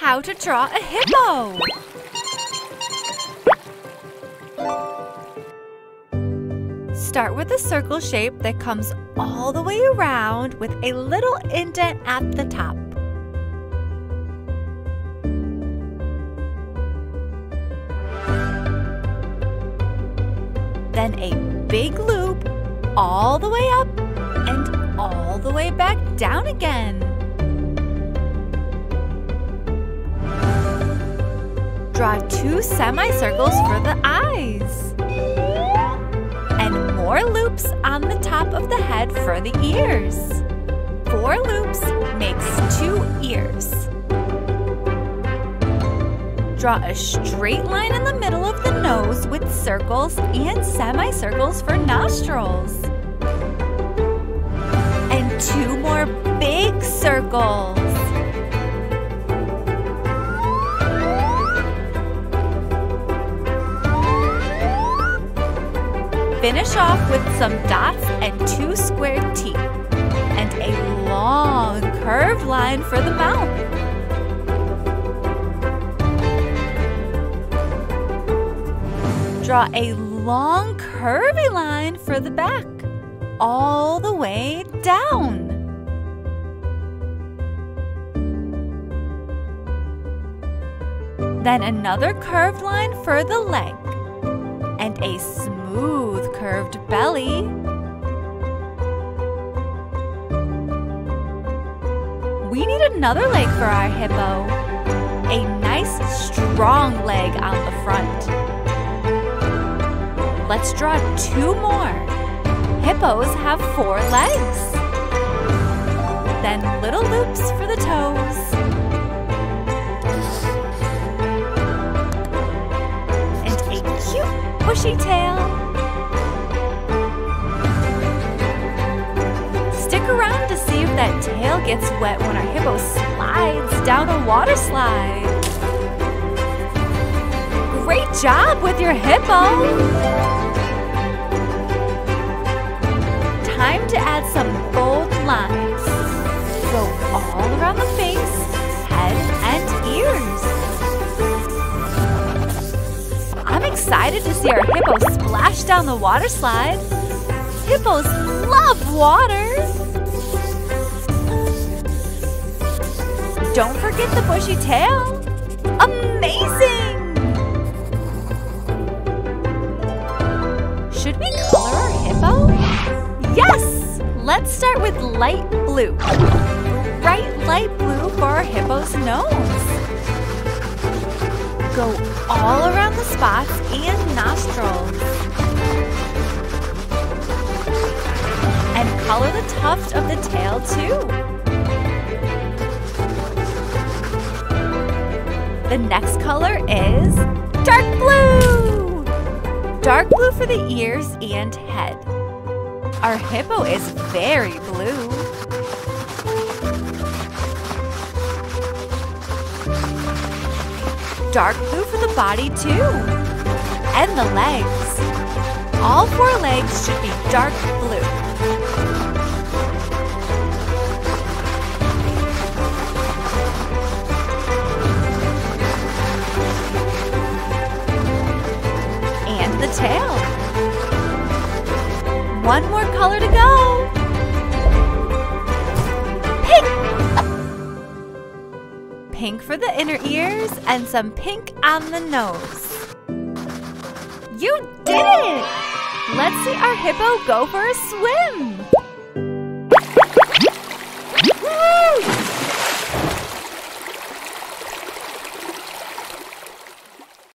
How to draw a hippo. Start with a circle shape that comes all the way around with a little indent at the top. Then a big loop all the way up and all the way back down again. Draw two semicircles for the eyes and more loops on the top of the head for the ears. 4 loops makes 2 ears. Draw a straight line in the middle of the nose with circles and semicircles for nostrils. And 2 more big circles. Finish off with some dots and 2 squared teeth. And a long curved line for the mouth. Draw a long curvy line for the back, all the way down. Then another curved line for the leg, and a smooth curved belly. We need another leg for our hippo. A nice strong leg on the front. Let's draw 2 more. Hippos have 4 legs. Then little loops for the toes. And a cute bushy tail. Stick around to see if that tail gets wet when our hippo slides down a water slide. Great job with your hippo! Time to add some bold lines. Go all around the face, head, and ears. I'm excited to see our hippo splash down the water slide. Hippos love water! Don't forget the bushy tail. Amazing! Should we color our hippo? Yes! Let's start with light blue. Bright light blue for our hippo's nose. Go all around the spots and nostrils. And color the tuft of the tail too. The next color is dark blue! Dark blue for the ears and head. Our hippo is very blue. Dark blue for the body too. And the legs. All 4 legs should be dark blue. And the tail. 1 more color to go. Pink! Pink for the inner ears and some pink on the nose. You did it! Let's see our hippo go for a swim.